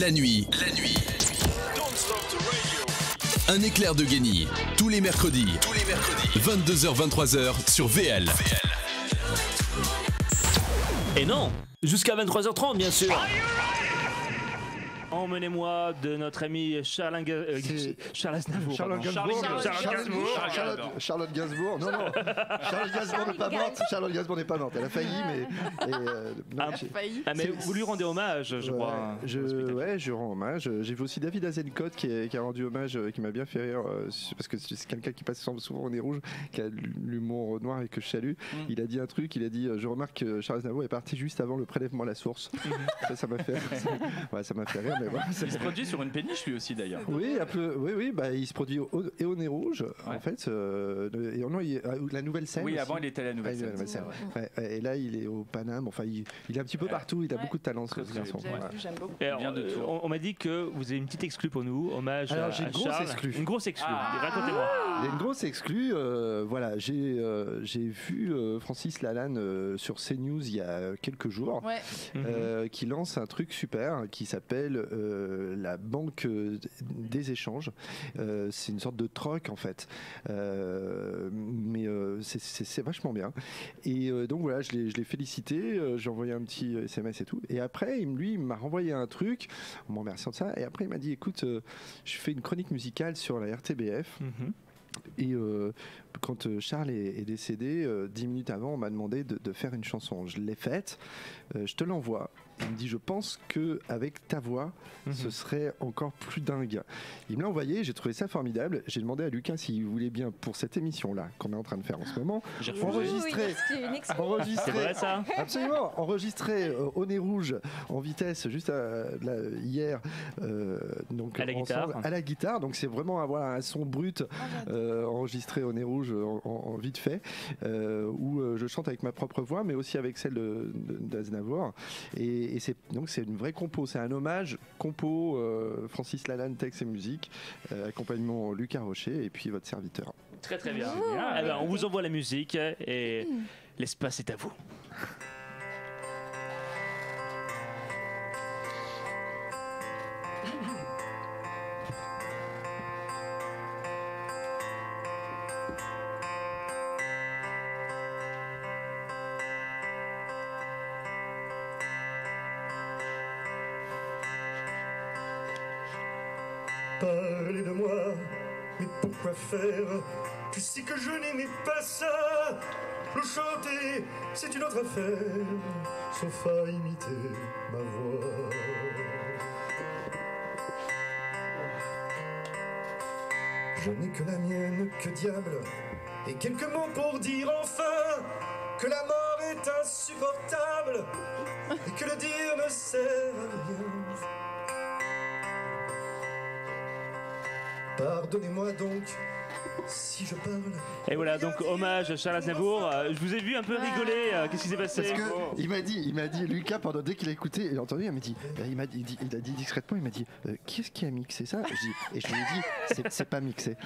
La nuit. Don't stop the radio. Un éclair de Guény. Tous les mercredis. 22h-23h sur VL. Et non, jusqu'à 23h30 bien sûr. Emmenez-moi de notre ami Charlotte Gainsbourg. Non, Charlotte Gainsbourg n'est pas morte. Elle a failli, mais... vous lui rendez hommage, je crois. Je rends hommage. J'ai vu aussi David Azencote qui a rendu hommage, qui m'a bien fait rire, parce que c'est quelqu'un qui passe souvent au nez rouge, qui a l'humour noir et que je salue. Il a dit un truc, il a dit, je remarque que Charles Aznavour est parti juste avant le prélèvement à la source. Ça m'a fait rire. Il se produit sur une péniche lui aussi d'ailleurs. Oui, il se produit au nez rouge en fait. La nouvelle scène. Oui, avant aussi. Il était à la nouvelle scène. Et là il est au Paname. Enfin, il est un petit peu partout. Il a beaucoup de talent. On m'a dit que vous avez une petite exclue pour nous. Hommage à Charles. Une grosse exclue. Racontez-moi. Il y a une grosse exclue. Voilà, j'ai vu Francis Lalanne sur CNews il y a quelques jours, qui lance un truc super qui s'appelle la banque des échanges. C'est une sorte de troc en fait, mais c'est vachement bien, et donc voilà, je l'ai félicité, j'ai envoyé un petit SMS et tout, et après lui il m'a renvoyé un truc en me remerciant de ça, et après il m'a dit écoute, je fais une chronique musicale sur la RTBF. Et quand Charles est décédé, 10 minutes avant, on m'a demandé de faire une chanson. Je l'ai faite, je te l'envoie. Il me dit, je pense qu'avec ta voix, ce serait encore plus dingue. Il me l'a envoyé, j'ai trouvé ça formidable. J'ai demandé à Lucas s'il voulait bien, pour cette émission-là, qu'on est en train de faire en ce moment, enregistrer au nez rouge, en vitesse, juste hier, donc, à la guitare. Donc c'est vraiment avoir un son brut, enregistré au nez rouge en vite fait, où je chante avec ma propre voix, mais aussi avec celle d'Aznavour. Et c'est une vraie compo, c'est un hommage, compo, Francis Lalanne, texte et musique, accompagnement Lucas Rocher et puis votre serviteur. Très très bien. Alors, on vous envoie la musique et l'espace est à vous. Parlez de moi, mais pourquoi faire? Tu sais que je n'aimais pas ça. Le chanter, c'est une autre affaire, sauf à imiter ma voix. Je n'ai que la mienne, que diable, et quelques mots pour dire enfin que la mort est insupportable et que le dire ne sert à rien. Pardonnez-moi donc si je parle. Et voilà, donc hommage à Charles Aznavour. Je vous ai vu un peu rigoler. Qu'est-ce qui s'est passé? Parce que il m'a dit, Lucas, pendant dès qu'il a écouté, il a entendu, il a dit discrètement, il m'a dit, qui est-ce qui a mixé ça? Et je lui ai dit, c'est pas mixé.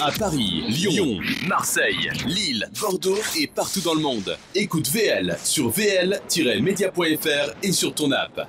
À Paris, Lyon, Marseille, Lille, Bordeaux et partout dans le monde. Écoute VL sur vl-media.fr et sur ton app.